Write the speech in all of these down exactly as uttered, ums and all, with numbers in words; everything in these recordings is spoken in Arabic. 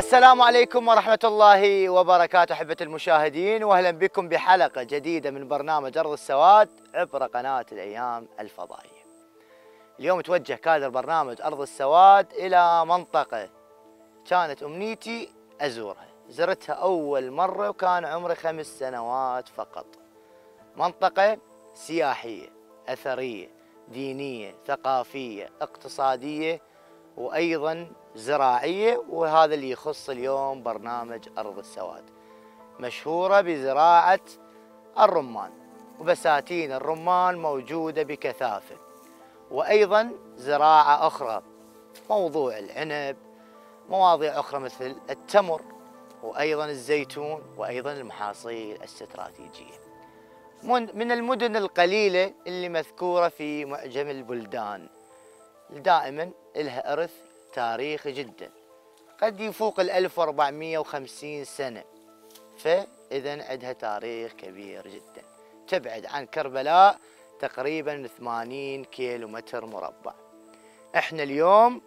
السلام عليكم ورحمة الله وبركاته أحبة المشاهدين، وأهلا بكم بحلقة جديدة من برنامج أرض السواد عبر قناة الأيام الفضائية. اليوم يتوجه كادر برنامج أرض السواد إلى منطقة كانت أمنيتي أزورها، زرتها أول مرة وكان عمري خمس سنوات فقط. منطقة سياحية، أثرية، دينية، ثقافية، اقتصادية، وأيضا زراعية، وهذا اللي يخص اليوم برنامج أرض السواد. مشهورة بزراعة الرمان، وبساتين الرمان موجودة بكثافة، وأيضا زراعة أخرى، موضوع العنب، مواضيع أخرى مثل التمر وأيضا الزيتون وأيضا المحاصيل الاستراتيجية. من المدن القليلة اللي مذكورة في معجم البلدان، دائما لها إرث تاريخي جدا قد يفوق ال ألف وأربعمئة وخمسين سنة، فإذا عندها تاريخ كبير جدا. تبعد عن كربلاء تقريبا ثمانين كيلو متر مربع. احنا اليوم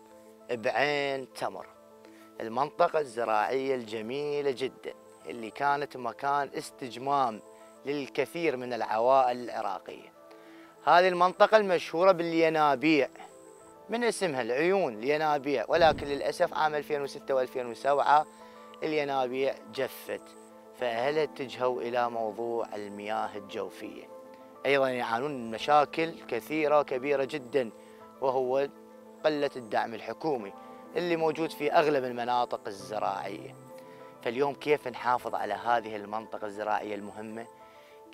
بعين تمر، المنطقة الزراعية الجميلة جدا اللي كانت مكان استجمام للكثير من العوائل العراقية. هذه المنطقة المشهورة بالينابيع، من اسمها العيون الينابيع، ولكن للأسف عام ألفين وستة وألفين وسبعة الينابيع جفت، فأهلها اتجهوا إلى موضوع المياه الجوفية. أيضا يعانون من مشاكل كثيرة وكبيرة جدا، وهو قلة الدعم الحكومي اللي موجود في أغلب المناطق الزراعية. فاليوم كيف نحافظ على هذه المنطقة الزراعية المهمة؟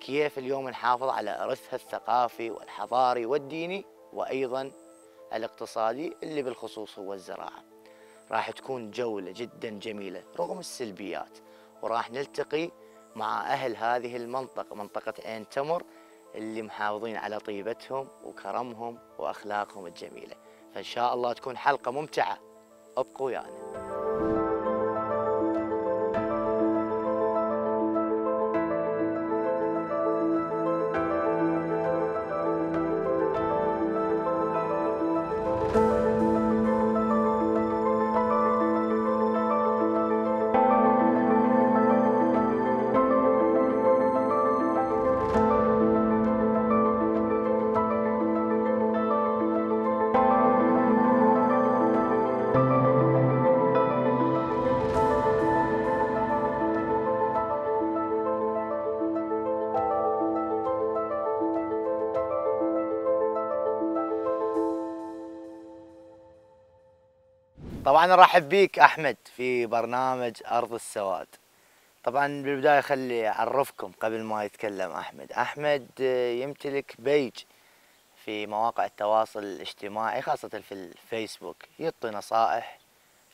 كيف اليوم نحافظ على إرثها الثقافي والحضاري والديني وأيضا الاقتصادي اللي بالخصوص هو الزراعة؟ راح تكون جولة جدا جميلة رغم السلبيات، وراح نلتقي مع أهل هذه المنطقة، منطقة عين تمر، اللي محافظين على طيبتهم وكرمهم وأخلاقهم الجميلة. فإن شاء الله تكون حلقة ممتعة، ابقوا ويانا يعني. طبعا نرحب بيك احمد في برنامج ارض السواد. طبعا بالبدايه خلي اعرفكم قبل ما يتكلم احمد. احمد يمتلك بيج في مواقع التواصل الاجتماعي خاصه في الفيسبوك، يعطي نصائح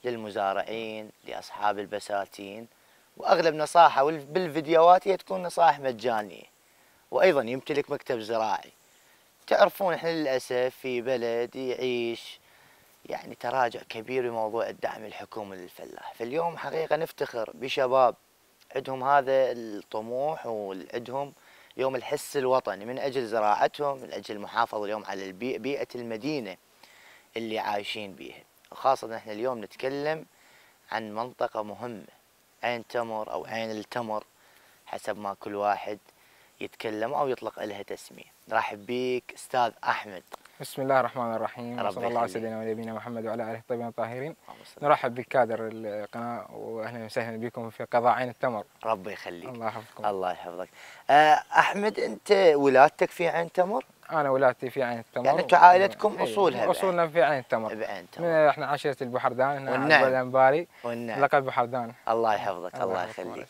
للمزارعين لاصحاب البساتين، واغلب نصائحه بالفيديوهات هي تكون نصائح مجانيه. وايضا يمتلك مكتب زراعي. تعرفون احنا للاسف في بلد يعيش يعني تراجع كبير بموضوع الدعم الحكومي للفلاح، فاليوم حقيقة نفتخر بشباب عندهم هذا الطموح وعندهم يوم الحس الوطني من أجل زراعتهم، من أجل المحافظة اليوم على بيئة المدينة اللي عايشين بيها. وخاصة احنا اليوم نتكلم عن منطقة مهمة، عين تمر أو عين التمر حسب ما كل واحد يتكلم أو يطلق لها تسمية. رحب بيك أستاذ أحمد. بسم الله الرحمن الرحيم، صلى الله على سيدنا ونبينا محمد وعلى اله الطيبين الطاهرين. نرحب بالكادر القناه واهلا وسهلا بكم في قضاء عين التمر. ربي يخليك، الله يحفظكم. الله يحفظك. احمد، انت ولادتك في عين تمر؟ انا ولادتي في عين التمر. يعني انتم عائلتكم اصولها؟ اصولنا في عين التمر. بعين تمر. احنا عشيره البحردان، هنا عند الانباري، لقب بحردان. الله يحفظك، الله يخليك.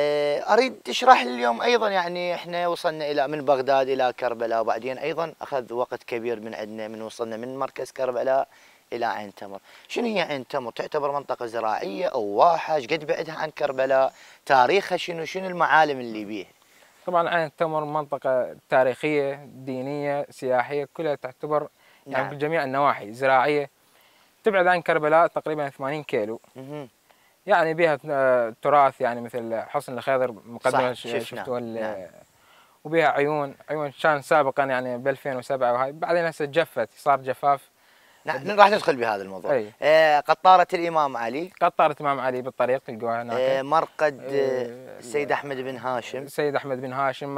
أريد تشرح لي اليوم أيضاً، يعني إحنا وصلنا إلى من بغداد إلى كربلاء، وبعدين أيضاً أخذ وقت كبير من عندنا من وصلنا من مركز كربلاء إلى عين تمر. شنو هي عين تمر؟ تعتبر منطقة زراعية أو واحة؟ ايش قد بعدها عن كربلاء؟ تاريخها شنو؟ شنو المعالم اللي بيها؟ طبعاً عين تمر منطقة تاريخية، دينية، سياحية، كلها تعتبر يعني نعم. بجميع النواحي زراعية. تبعد عن كربلاء تقريباً ثمانين كيلو. مه. يعني بها تراث، يعني مثل حصن الخيضر مقدمه شفتوها نعم. وبها عيون عيون كان سابقا يعني ب ألفين وسبعة، وهاي بعدين هسه جفت، صار جفاف راح ندخل بهذا الموضوع. أيه. آه قطارة الإمام علي. قطارة الإمام علي بالطريق تلقوها هناك. آه مرقد آه السيد أحمد بن هاشم. السيد أحمد بن هاشم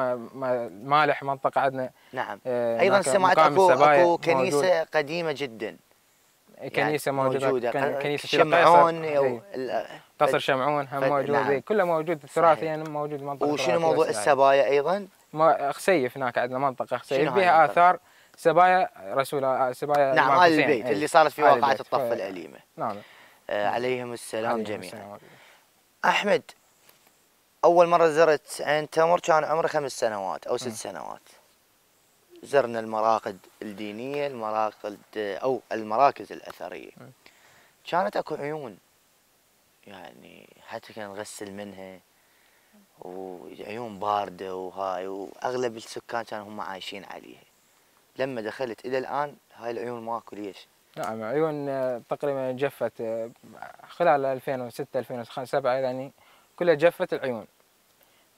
مالح منطقة عندنا. نعم. آه أيضا سمعت أكو, أكو كنيسة موجود. قديمة جدا. كنيسة يعني موجودة, موجودة. كنيسة شمعون أو قصر شمعون هم موجود. نعم. كله موجود تراثيا يعني موجود منطقة. وشنو موضوع السبايا أيضا؟ خسيف هناك عندنا منطقة خسيف فيها آثار سبايا رسول سبايا. نعم آل البيت اللي صارت في واقعة الطف الأليمة. نعم آه عليهم السلام عليهم جميعا. السلام. أحمد أول مرة زرت عين تمر كان عمري خمس سنوات أو ست م. سنوات. زرنا المراقد الدينية المراقد أو المراكز الأثرية. م. كانت أكو عيون يعني حتى كان نغسل منها وعيون باردة وهاي وأغلب السكان كانوا هم عايشين عليها. لما دخلت الى الان هاي العيون ماكو ليش؟ نعم عيون تقريبا جفت خلال ألفين وستة ألفين وسبعة يعني كلها جفت العيون.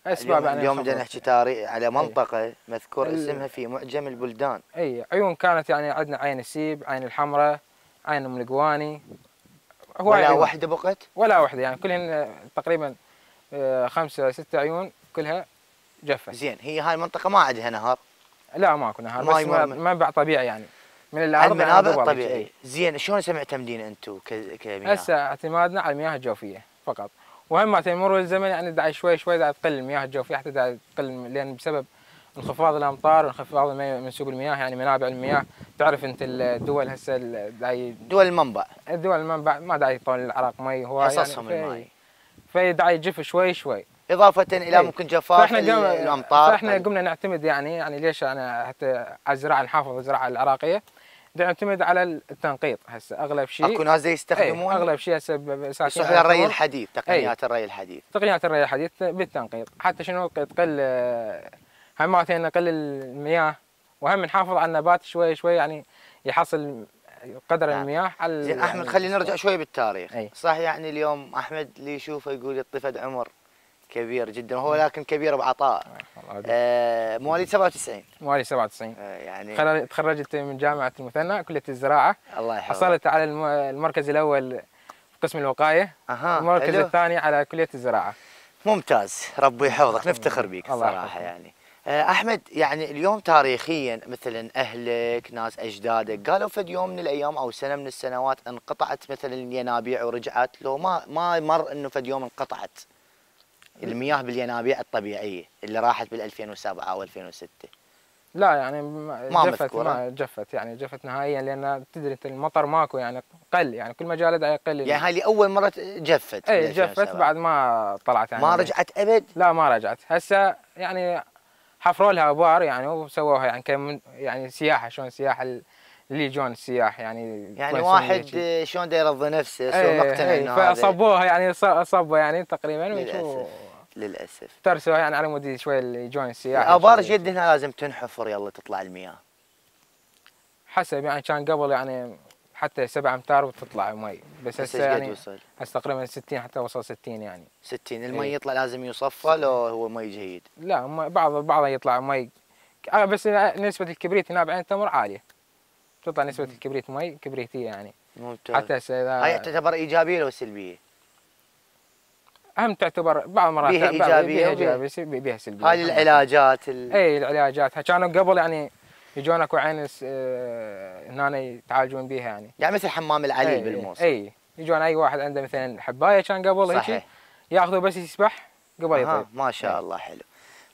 اسباب يعني اليوم بدنا نحكي تاريخ على منطقه أي. مذكور ال... اسمها في معجم البلدان. اي عيون كانت يعني عندنا عين السيب، عين الحمراء، عين الملقواني. ولا وحده بقت؟ ولا وحده يعني كلهن تقريبا خمسه سته عيون كلها جفت. زين هي هاي المنطقه ما عندها نهر؟ لا ماكو نهر بس منبع طبيعي يعني من الارض منابع طبيعيه. زين شلون سمعتمدين انتم كمياه؟ هسه اعتمادنا على المياه الجوفيه فقط، وهم تمر الزمن يعني داعي شوي شوي داعي تقل المياه الجوفيه حتى داعي تقل لان بسبب انخفاض الامطار وانخفاض منسوب المياه يعني منابع المياه. تعرف انت الدول هسه داعي دول المنبع الدول المنبع ما داعي يطول العراق مي هواي اساسهم يعني الماي في داعي يجف شوي شوي إضافة إلى أيه. ممكن جفاف الأمطار. فإحنا قمنا نعتمد يعني يعني ليش أنا حتى الزراعة نحافظ الزراعة العراقية نعتمد على التنقيط هسه أغلب شيء. أكو ناس زي يستخدمون أيه. أغلب شيء هسه يصلح لها الري الحديث تقنيات أيه. الري الحديث تقنيات الري الحديث بالتنقيط حتى شنو تقل هم مالتين نقل المياه وهم نحافظ على النبات شوي شوي يعني يحصل قدر نعم. المياه على. زين أحمد خلينا نرجع شوي بالتاريخ أيه. صح يعني اليوم أحمد اللي يشوفه يقول الطفل عمر كبير جدا هو لكن كبير بعطاء. آه مواليد سبعة وتسعين. مواليد سبعة وتسعين آه يعني تخرجت من جامعه المثنى كليه الزراعه. الله يحفظك. حصلت على المركز الاول في قسم الوقايه. أها. المركز الثاني على كليه الزراعه. ممتاز ربي يحفظك نفتخر بك صراحه يعني. آه احمد يعني اليوم تاريخيا مثلا اهلك ناس اجدادك قالوا فد يوم من الايام او سنه من السنوات انقطعت مثلا الينابيع ورجعت لو ما ما مر انه فد يوم انقطعت المياه بالينابيع الطبيعيه اللي راحت بال ألفين وسبعة او ألفين وستة. لا يعني ما جفت ما جفت يعني جفت نهائيا لان تدري المطر ماكو يعني قل يعني كل ما جالد يقل يعني هاي اللي اول مره جفت. اي جفت بعد ما طلعت يعني ما رجعت ابد. لا ما رجعت هسه يعني حفروا لها ابار يعني وسووها يعني كم يعني سياحه شلون سياحه اللي يجون السياح يعني يعني واحد شلون دا يرضي نفسه يصير مقتنع انه فصبوها يعني صبوا يعني تقريبا للاسف للاسف ترسوها يعني على مود شوي اللي يجون السياح. الابار جد هنا لازم تنحفر يلا تطلع المياه حسب يعني كان قبل يعني حتى سبعة امتار وتطلع مي بس هسه يعني هسه تقريبا ستين حتى وصل ستين يعني ستين المي ايه. يطلع لازم يصفى لو هو مي جيد؟ لا بعض بعضها يطلع مي بس نسبه الكبريت هنا بعين التمر عاليه تطلع نسبة الكبريت مي كبريتية يعني. ممتاز. حتى هسه هاي تعتبر إيجابية لو سلبية؟ هم تعتبر بعض المرات بها إيجابية بها إيجابية بها سلبية. هاي العلاجات ال... اي العلاجات كانوا قبل يعني يجون اكو عين هنا يتعالجون بها يعني. يعني مثل حمام العليل بالموصل. اي يجون اي واحد عنده مثلا حباية كان قبل هيك ياخذه بس يسبح قبل يطير. ما شاء الله حلو.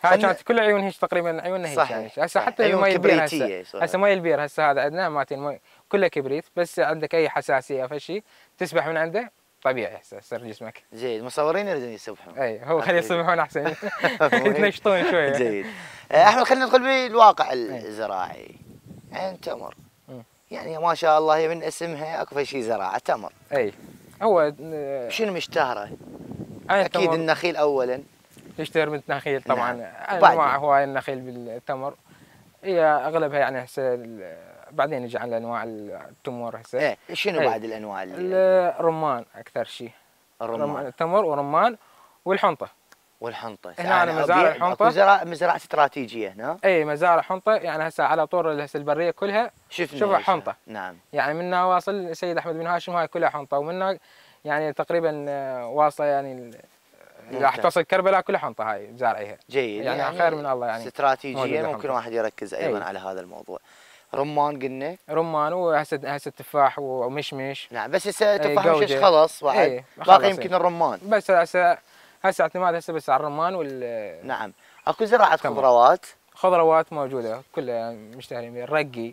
هاي كانت كل عيون هيك تقريبا عيوننا هيك يعني هسه حتى عيون البير هسه هسه مي البير هسه هذا عندنا مالت المي كلها كبريت بس عندك اي حساسيه فشي تسبح من عنده طبيعي هسه يصير جسمك جيد. مصورين يريدون يسبحون اي هو خليه يسبحون احسن يتنشطون شويه جيد. احمد خلينا ندخل بالواقع الزراعي عين تمر يعني ما شاء الله هي من اسمها اكو شيء زراعه تمر. اي هو شنو مشتهره؟ اكيد النخيل اولا يشتهر من النخيل طبعا. نعم. انواع هواي النخيل بالتمر هي اغلبها يعني هسه بعدين نجي على انواع التمور هسه. ايه شنو بعد الانواع اللي الرمان اكثر شيء؟ الرمان التمر ورمان والحنطه. والحنطه. هنا أنا مزارع الحنطه، مزرعه استراتيجيه هنا. اي مزارع حنطه، يعني هسه على طول البريه كلها شفنا شوفوا حنطه. نعم. يعني منا واصل السيد احمد بن هاشم هاي كلها حنطه، ومنا يعني تقريبا واصله يعني راح تصل كربلاء كلها حنطه هاي مزارعيها. جيد. يعني, يعني خير من الله يعني. استراتيجيه ممكن واحد يركز ايضا أي. على هذا الموضوع. رمان قلنا رمان وهسه هسه تفاح ومشمش. نعم بس هسه تفاح ومشمش خلص واحد باقي يمكن الرمان. بس هسه هسه اعتماد هسه بس على الرمان وال نعم. اكو زراعه خضروات خضروات موجوده كلها مشتهرين بها، الرقي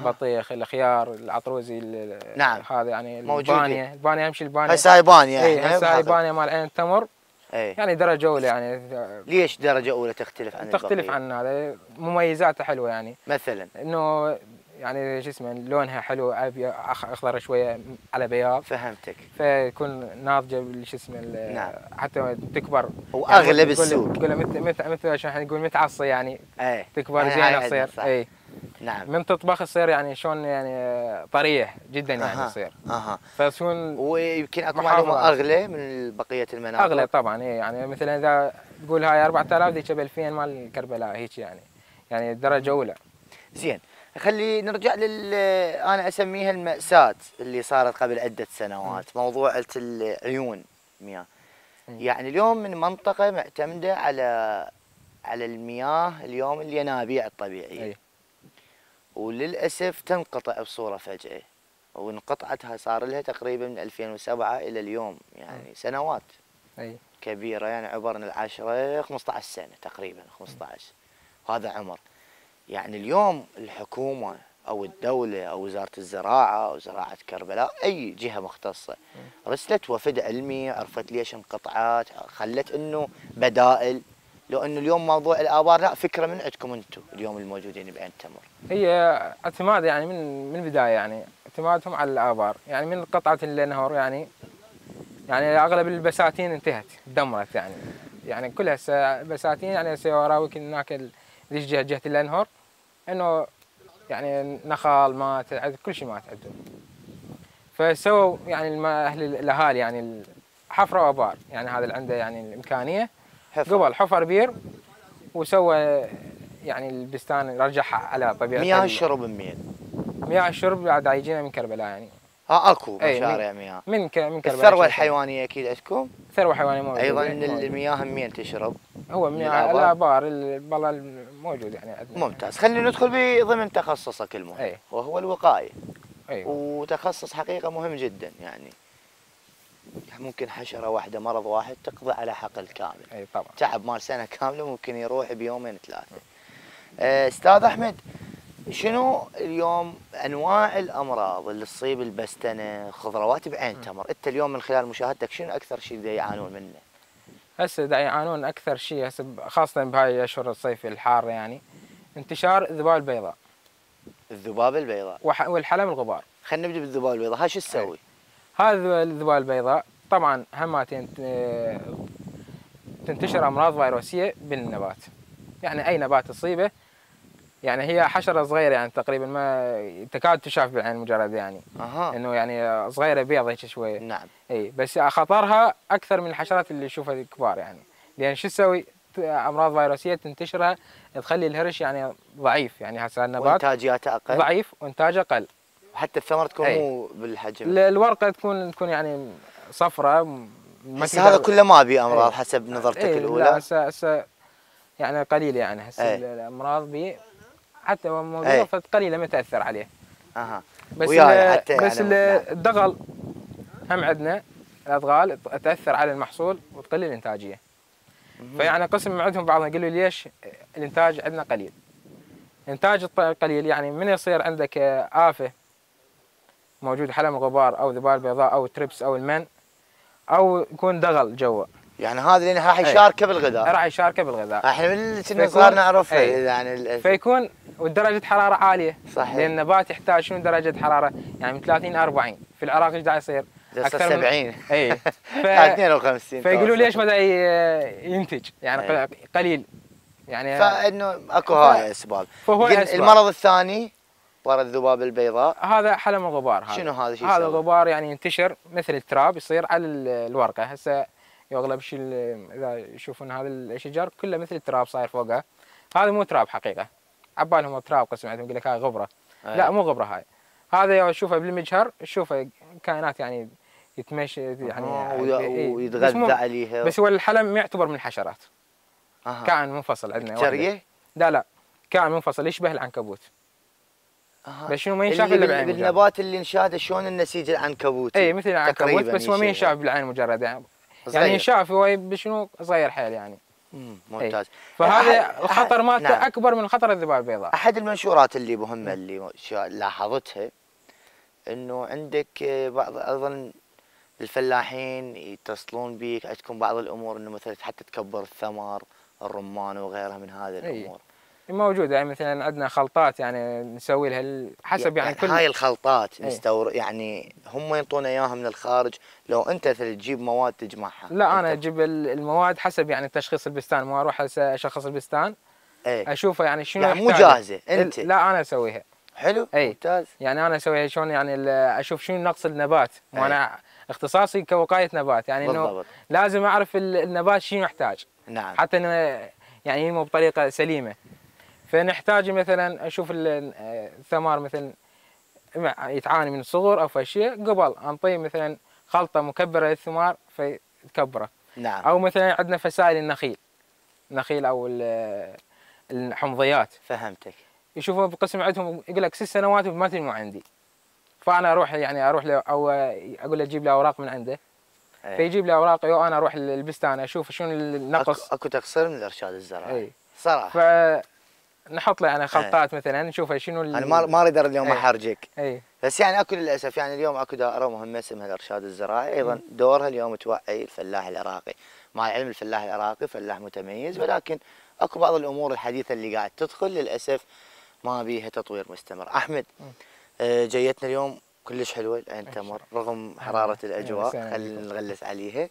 بطيخ الخيار العطروزي ال... نعم هذا يعني البانيه البانيه امشي البانيه هسه هاي بانيه اي هسه هاي بانيه مال عين التمر أي. يعني درجه اولى يعني. ليش درجه اولى تختلف عن تختلف البطيخ؟ عن هذا مميزاتها حلوه يعني، مثلا انه يعني شو اسمه لونها حلو اخضر شويه على بياض. فهمتك. فيكون ناضجه شو اسمه. نعم. حتى تكبر واغلب يعني السوق تقول مثل مثل عشان احنا نقول متعصي يعني ايه. تكبر زين تصير اي. نعم. من تطبخ تصير يعني شلون يعني طريه جدا يعني تصير. اها. فتكون ويمكن اكو معلومه اغلى من بقيه المناطق. اغلى طبعا اي، يعني مثلا اذا تقول هاي أربعة آلاف ذيك ب ألفين مال كربلاء هيك يعني، يعني درجه اولى. زين. خلي نرجع لل انا اسميها المأساة اللي صارت قبل عدة سنوات، موضوع العيون مياه. يعني اليوم من منطقة معتمدة على على المياه اليوم الينابيع الطبيعية. أي. وللاسف تنقطع بصورة فجأة، وانقطعتها صار لها تقريبا من ألفين وسبعة الى اليوم يعني سنوات. أي. كبيرة يعني عبرنا العشرة خمسة عشر سنة تقريبا خمسة عشر وهذا عمر. يعني اليوم الحكومة أو الدولة أو وزارة الزراعة أو زراعة كربلاء أي جهة مختصة رسلت وفد علمي، عرفت ليش انقطعت، خلت إنه بدائل. لو إنه اليوم موضوع الآبار لا فكرة من عندكم أنتم اليوم الموجودين بعين التمر. هي اعتماد يعني من من البداية يعني اعتمادهم على الآبار، يعني من قطعة النهر يعني يعني أغلب البساتين انتهت دمرت يعني يعني كلها بساتين يعني سيوراويك هناك ليش جهة جهة الأنهر إنه يعني نخال مات كل شيء مات عندهم. فسووا يعني أهل الأهالي يعني حفروا آبار، يعني هذا اللي عنده يعني الإمكانية حفر. قبل حفر بير وسوى يعني البستان رجعها على طبيعة مياه الشرب منين؟ مياه الشرب بعد يجينا من كربلاء يعني. اه اكو مشاريع مياه من ك... من كربلاء. الثروة الحيوانية اكيد عندكم؟ الثروة الحيوانية موجودة ايضا. المياه منين تشرب؟ هو من الآبار والله الموجود يعني عندنا. ممتاز. خلينا ندخل بضمن تخصصك المهم. أي. وهو الوقاية. أيوة. وتخصص حقيقة مهم جدا، يعني ممكن حشرة واحدة مرض واحد تقضي على حقل كامل. أي طبعا. تعب مال سنة كاملة ممكن يروح بيومين ثلاثة. أستاذ أحمد شنو اليوم أنواع الأمراض اللي تصيب البستنة خضروات بعين تمر؟ أنت اليوم من خلال مشاهدتك شنو أكثر شيء يعانون منه؟ هسه دا يعانون اكثر شيء هسه خاصه بهاي اشهر الصيف الحاره يعني انتشار الذباب البيضاء. الذباب البيضاء وح... والحلم الغبار. خلينا نبدا بالذباب البيضاء، هاي شو تسوي؟ هذا الذباب البيضاء طبعا هماتين تنتشر امراض فيروسيه بالنبات، يعني اي نبات تصيبه يعني هي حشره صغيره يعني تقريبا ما تكاد تشاف بالعين مجرد يعني أه. انه يعني صغيره بيضه شويه. نعم. اي بس خطرها اكثر من الحشرات اللي نشوفها الكبار يعني، لان شو تسوي؟ امراض فيروسيه تنتشرها تخلي الهرش يعني ضعيف، يعني هسه النبات وانتاجياته اقل ضعيف وانتاجه اقل، وحتى الثمره تكون مو بالحجم، الورقه تكون تكون يعني صفراء. بس هذا كله ما بي امراض حسب نظرتك الاولى؟ لا هسه هسه يعني قليل يعني هسه الامراض بي حتى موضوع قليله ما تاثر عليه. اها. بس حتى بس يعني الدغل هم عندنا الادغال تاثر على المحصول وتقلل الانتاجيه. فيعني قسم عندهم بعضهم يقولوا ليش الانتاج عندنا قليل؟ انتاج قليل يعني من يصير عندك آفه موجود حلم الغبار او ذباب البيضاء او التريبس او المن او يكون دغل جوا. يعني هذا لانه راح يشاركه بالغذاء. راح يشاركه بالغذاء. احنا من كنا صغار نعرفها يعني. فيكون ودرجه حراره عاليه. صحيح. لان النبات يحتاج شنو درجه حراره؟ يعني من ثلاثين أربعين، في العراق ايش دا يصير؟ اكثر من سبعين. اي ف... اثنين وخمسين. فيقولوا ليش ما دا ينتج؟ يعني أي. قليل يعني. فانه اكو هاي اسباب. فهو المرض الثاني ورا الذباب البيضاء هذا حلم الغبار. هذا شنو هذا؟ هذا الغبار يعني ينتشر مثل التراب يصير على الورقه. هسه واغلب شيء اذا يشوفون هذا الشجر كله مثل تراب صاير فوقها، هذا مو تراب حقيقه، عبالهم تراب قسم عندهم يقول لك هاي غبره، أيه. لا مو غبره هاي، هذا تشوفه بالمجهر تشوفه كائنات يعني يتمشى يعني ويتغذى عليها، بس هو الحلم يعتبر من الحشرات. أه. كائن منفصل عندنا شريه؟ لا لا كائن منفصل يشبه العنكبوت. أه. بس شنو ما ينشاف الا بالعين بالنبات اللي نشاهده شلون النسيج العنكبوتي. اي مثل العنكبوت بس هو ما ينشاف بالعين مجرد يعني صغير. يعني ينشاف هو بشنو صغير حيل يعني. امم ممتاز. فهذا الخطر مالته نعم. اكبر من خطر الذباب البيضاء. احد المنشورات اللي مهمه اللي لاحظتها انه عندك بعض اظن الفلاحين يتصلون بك عندكم بعض الامور انه مثلا حتى تكبر الثمر، الرمان وغيرها من هذه الامور. اي موجوده يعني مثلا عندنا خلطات يعني نسوي لها حسب يعني, يعني كل هاي الخلطات نستورد يعني هم ينطونا اياها من الخارج لو انت تجيب مواد تجمعها؟ لا انا اجيب المواد حسب يعني تشخيص البستان، ما اروح اشخص البستان ايه اشوفه يعني شنو يعني مو جاهزه انت؟ لا انا اسويها. حلو ايه ممتاز. يعني انا اسويها شلون يعني اشوف شنو نقص النبات ايه. وانا اختصاصي كوقايه نبات يعني انه لازم اعرف النبات شنو يحتاج نعم حتى انه يعني ينمو بطريقه سليمه. فنحتاج مثلا اشوف الثمار مثلا يتعاني من الصغر او فشيء قبل انطيه مثلا خلطه مكبره للثمار فتكبره نعم. او مثلا عندنا فسائل النخيل النخيل او الحمضيات. فهمتك. يشوفوا بقسم عندهم يقول لك ست سنوات ما تنمو عندي، فانا اروح يعني اروح له او اقول له جيب لي اوراق من عنده أيه. فيجيب لي اوراقي وانا اروح للبستان اشوف شنو النقص. اكو, أكو تقصير من الارشاد الزراعي أيه. صراحه فنحط له يعني خلطات أيه. مثلا نشوف شنو انا ما ما اريد اليوم أيه. احرجك أيه. بس يعني اكو للاسف يعني اليوم اكو دائره مهمه اسمها الارشاد الزراعي ايضا دورها اليوم توعي الفلاح العراقي، مع العلم الفلاح العراقي فلاح متميز ولكن اكو بعض الامور الحديثه اللي قاعد تدخل للاسف ما بيها تطوير مستمر. احمد جيتنا اليوم كلش حلوه عين تمر رغم حراره الاجواء خلينا نغلس عليها.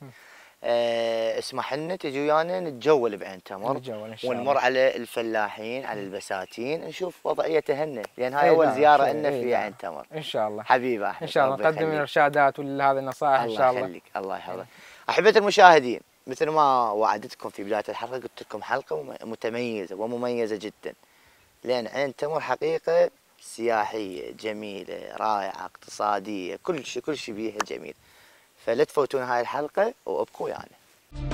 اسمح لنا تجي ويانا نتجول بعين تمر ونمر على الفلاحين على البساتين نشوف وضعيتهن لان هاي اول زياره لنا في عين تمر. ان شاء الله حبيبه احمد ان شاء الله نقدم الارشادات وهذه النصائح ان شاء الله. الله يخليك الله يحفظك. احبتي المشاهدين مثل ما وعدتكم في بدايه الحلقه قلت لكم حلقه متميزه ومميزه جدا لان عين تمر حقيقه سياحيه جميله رائعه اقتصاديه كل شيء كل شيء بيها جميل. فلا تفوتون هاي الحلقه وابقوا ويانا يعني.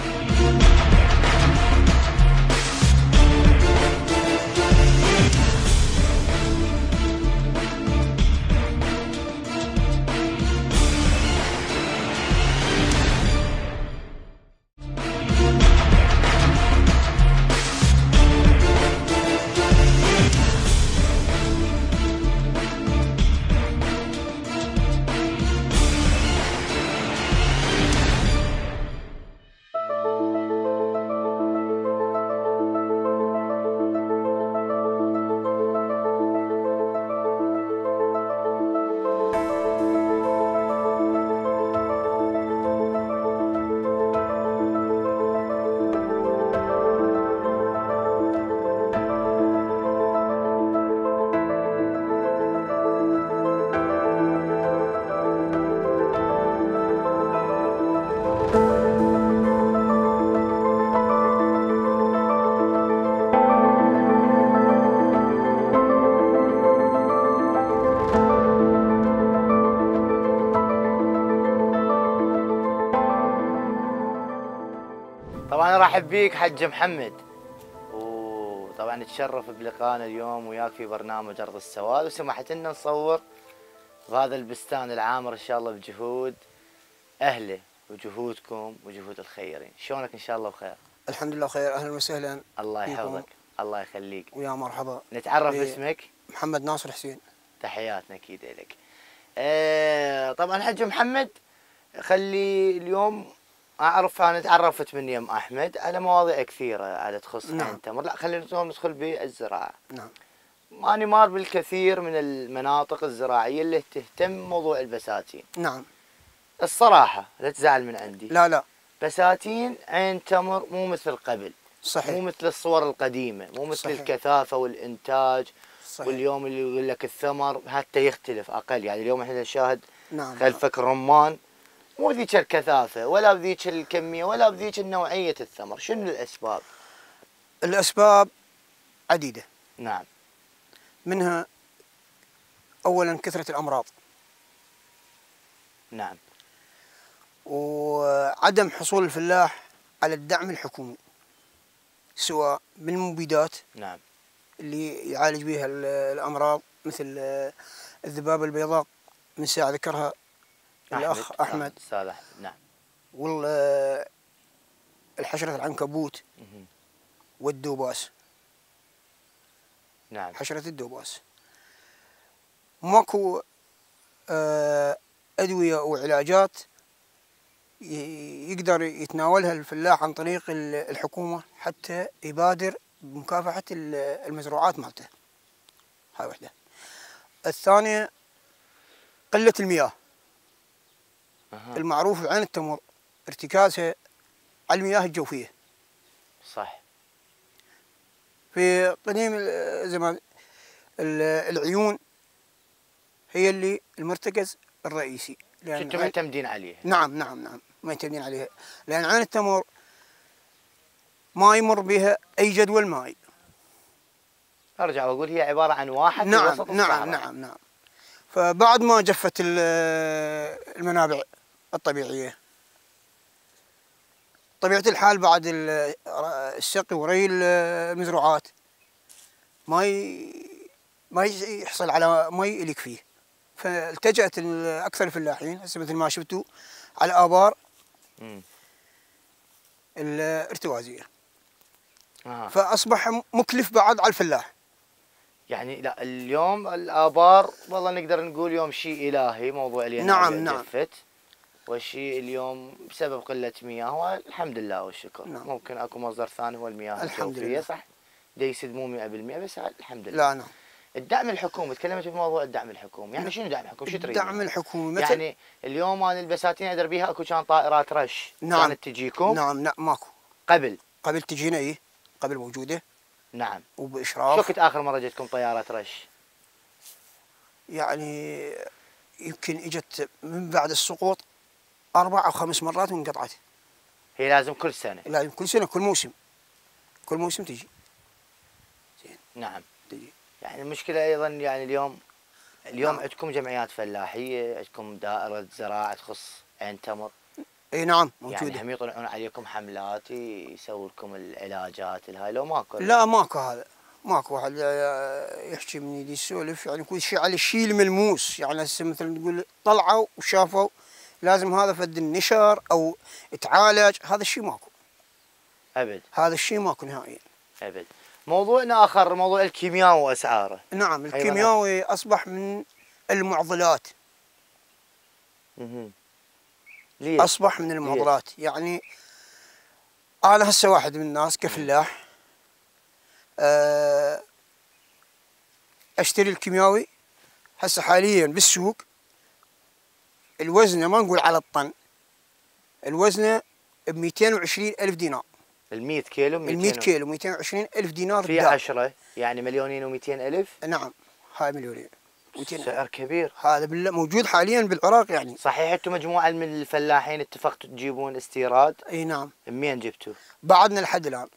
ارحب بيك حج محمد وطبعا نتشرف بلقائنا اليوم وياك في برنامج ارض السواد وسمحت لنا نصور بهذا البستان العامر ان شاء الله بجهود اهله وجهودكم وجهود الخيرين. شلونك ان شاء الله بخير؟ الحمد لله بخير اهلا وسهلا. الله يحفظك الله يخليك ويا مرحبا. نتعرف باسمك؟ محمد ناصر حسين. تحياتنا اكيد لك. آه طبعا حج محمد خلي اليوم اعرف انا تعرفت من يم احمد على مواضيع كثيره على تخص عين نعم. تمر، لا خلينا ندخل بالزراعه. نعم. ماني مار بالكثير من المناطق الزراعيه اللي تهتم موضوع البساتين. نعم. الصراحه لا تزعل من عندي. لا لا. بساتين عين تمر مو مثل قبل. صحيح. مو مثل الصور القديمه، مو مثل صحيح. الكثافه والانتاج. صحيح. واليوم اللي يقول لك الثمر حتى يختلف اقل، يعني اليوم احنا نشاهد نعم خلفك نعم. رمان مو ذيك الكثافه ولا بذيك الكميه ولا بذيك نوعيه الثمر، شنو الاسباب؟ الاسباب عديده. نعم. منها اولا كثره الامراض. نعم. وعدم حصول الفلاح على الدعم الحكومي، سواء بالمبيدات. نعم. اللي يعالج بها الامراض مثل الذباب البيضاء من ساعه ذكرها الاخ احمد صالح. نعم. والحشره العنكبوت والدوباس. نعم. حشره الدوباس. ماكو ادويه او علاجات يقدر يتناولها الفلاح عن طريق الحكومه حتى يبادر بمكافحه المزروعات مالته. هاي وحده. الثانيه قله المياه. أه. المعروف عين التمر ارتكازها على المياه الجوفيه. صح. في قديم الزمان العيون هي اللي المرتكز الرئيسي، كنتم معتمدين عليها. نعم نعم نعم معتمدين عليها، لأن عين التمر ما يمر بها أي جدول مائي. أرجع وأقول هي عبارة عن واحد. نعم في وسط نعم نعم نعم. فبعد ما جفت المنابع الطبيعية، طبيعة الحال بعد السقي وري المزروعات ماي ما يحصل على مي اللي يكفيه، فالتجأت أكثر الفلاحين هسه مثل ما شفتوا على آبار الارتوازية. آه. فأصبح مكلف بعد على الفلاح. يعني لا اليوم الآبار والله نقدر نقول يوم شيء إلهي موضوع اليوم. نعم نعم. جفت والشيء اليوم بسبب قلة مياه والحمد لله والشكر. نعم. ممكن أكو مصدر ثاني هو المياه الجوفية صح؟ دا يسد مو مية بالمية بس الحمد لله. لا نعم. الدعم الحكومي، تكلمت في موضوع الدعم الحكومي، يعني شنو دعم حكومي؟ شو تريد؟ الدعم الحكومي يعني اليوم انا البساتين ادري بيها اكو كان طائرات رش. نعم. كانت تجيكم؟ نعم نعم ماكو. قبل قبل تجينا اي قبل موجوده. نعم. وباشراف. شو كنت اخر مره جتكم طيارات رش؟ يعني يمكن اجت من بعد السقوط اربع او خمس مرات وانقطعت. هي لازم كل سنه؟ لازم كل سنه كل موسم. كل موسم تجي. زين. نعم. تجي. يعني المشكلة أيضاً يعني اليوم اليوم نعم. عندكم جمعيات فلاحية، عندكم دائرة زراعة تخص عين تمر. اي نعم موجودة. يعني هم يطلعون عليكم حملات يسووا لكم العلاجات الهاي لو ماكو؟ لا ماكو، هذا ماكو واحد يحكي من يدي يسولف، يعني كل شيء على الشيء الملموس، يعني هسه مثل تقول طلعوا وشافوا لازم هذا فد النشر أو تعالج، هذا الشيء ماكو. أبد. هذا الشيء ماكو نهائياً. أبد. موضوعنا آخر موضوع الكيمياوي وأسعاره. نعم الكيمياوي أصبح من المعضلات. ليه؟ أصبح من المعضلات. ليه؟ يعني أنا هسه واحد من الناس كفلاح أشتري الكيمياوي هسه حاليا بالسوق، الوزنة ما نقول على الطن، الوزنة ب مئتين وعشرين ألف دينار. المية كيلو مئتين كيلو مئتين وعشرين ألف دينار في عشرة، يعني مليونين ومئتين ألف. نعم هاي مليونين مئتين. سعر كبير هذا بالله، موجود حاليا بالعراق يعني. صحيح انتم مجموعه من الفلاحين اتفقتوا تجيبون استيراد؟ اي نعم. منين جبتوا؟ بعدنا لحد الان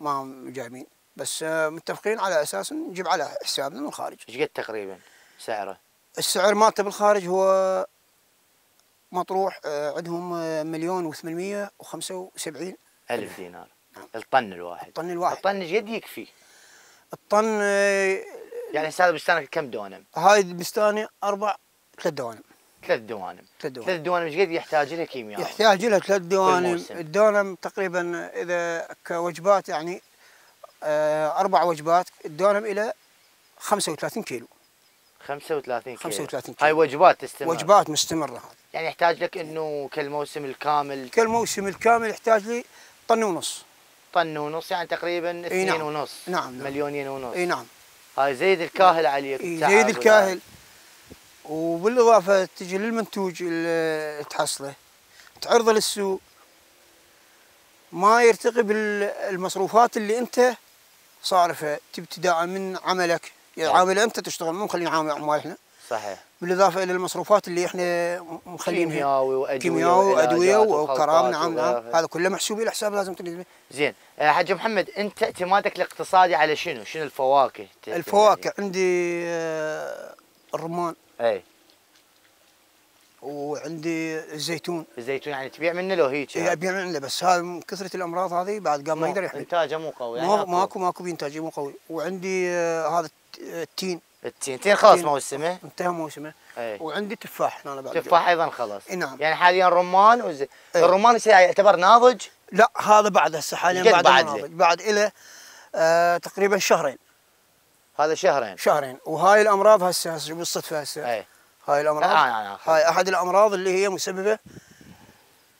ما جايبين، بس متفقين على اساس نجيب على حسابنا من الخارج. ايش قد تقريبا سعره؟ السعر مالته بالخارج هو مطروح عندهم مليون وثمانمئة وخمسة وسبعين ألف دينار. نعم. الطن الواحد. الطن الواحد. الطن جد يكفي. الطن يعني هسه هذا بستانك كم دونم؟ هاي بستاني أربع ثلاث دوانم. ثلاث دوانم. ثلاث دوانم. ثلاث دوانم شقد يحتاج لها كيمياء؟ يحتاج لها ثلاث دوانم. الدونم تقريبا إذا كوجبات يعني آه أربع وجبات الدونم إلى خمسة وثلاثين كيلو. خمسة وثلاثين كيلو. خمسة وثلاثين كيلو. هاي وجبات تستمر. وجبات مستمرة. يعني يحتاج لك إنه كالموسم الكامل. كالموسم الكامل يحتاج لي طن ونص. طن ونص يعني تقريبا اثنين. نعم. ونص. نعم. مليونين ونص. اي نعم. هاي زيد الكاهل عليك. زيد الكاهل. وبالاضافه تجي للمنتوج اللي تحصله تعرضه للسوق ما يرتقي بالمصروفات اللي انت صارفها ابتداء من عملك، يعني العامل انت تشتغل مو مخلينا عامل احنا. صحيح. بالاضافه الى المصروفات اللي احنا مخلينها كيمياوي وادويه كيمياوي وادويه وكرام. نعم نعم هذا كله محسوب الى حساب لازم تنتبه. زين حاج محمد انت اعتمادك الاقتصادي على شنو؟ شنو الفواكه؟ الفواكه عندي الرمان اي وعندي الزيتون. الزيتون يعني تبيع منه لو هيك؟ اي ابيع منه بس هذا من كثره الامراض هذه بعد قام ما يقدر يحمل. انتاجه مو قوي يعني؟ ماكو ماكو انتاجه مو قوي. وعندي هذا التين. التين تين خلاص موسمه؟ انتهى موسمه. أي. وعندي تفاح انا بعد. تفاح ايضا خلاص. اي نعم. يعني حاليا رمان وز... الرمان هسه يعتبر ناضج؟ لا هذا بعد هسه حاليا بعد ناضج بعد الى آه تقريبا شهرين. هذا شهرين؟ شهرين. وهاي الامراض هسه هسه بالصدفه هسه. اي. هاي الامراض آه آه آه. هاي احد الامراض اللي هي مسببه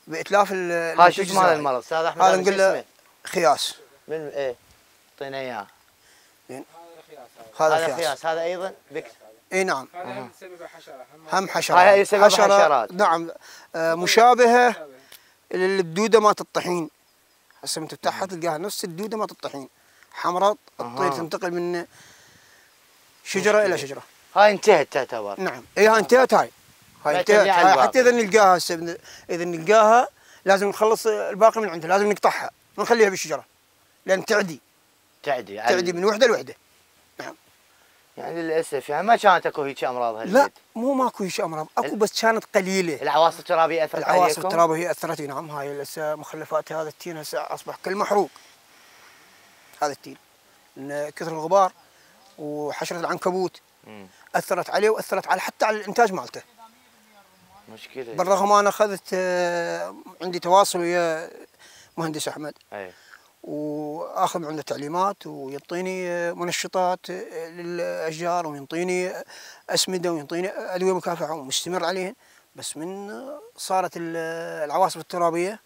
باتلاف ال هاي شو اسم هذا المرض؟ استاذ احمد هذا نقول له خياس. من ايه؟ اعطينا اياه. هذا خياس. خياس هذا ايضا بكت. اي نعم. هذا هم سبب حشره. هم حشره. هاي سبب حشرات. نعم آه مشابهه للدوده مالت الطحين. هسه من تفتحها تلقاها نفس الدوده مالت الطحين. حمراء الطير تنتقل من شجره الى شجره. هاي انتهت تعتبر. نعم اي هاي انتهت هاي. هاي انتهت هاي حتى اذا نلقاها هسه اذا نلقاها لازم نخلص الباقي من عندها، لازم نقطعها، ما نخليها بالشجره. لان تعدي. تعدي تعدي من وحده لوحده. نعم. يعني للاسف يعني ما كانت اكو هيك امراض هالبيت. لا مو ماكو هيك امراض، اكو بس كانت قليله. العواصف الترابيه اثرت عليكم؟ العواصف الترابيه اثرت نعم. هاي هسه مخلفات هذا التين هسه اصبح كل محروق. هذا التين. كثر الغبار وحشره العنكبوت. مم. اثرت عليه واثرت على حتى على الانتاج مالته. مشكله. بالرغم انا اخذت عندي تواصل ويا مهندس احمد. اي. واخذ عنده تعليمات ويعطيني منشطات للاشجار ويعطيني اسمده ويعطيني ادويه مكافحه ومستمر عليهن، بس من صارت العواصف الترابيه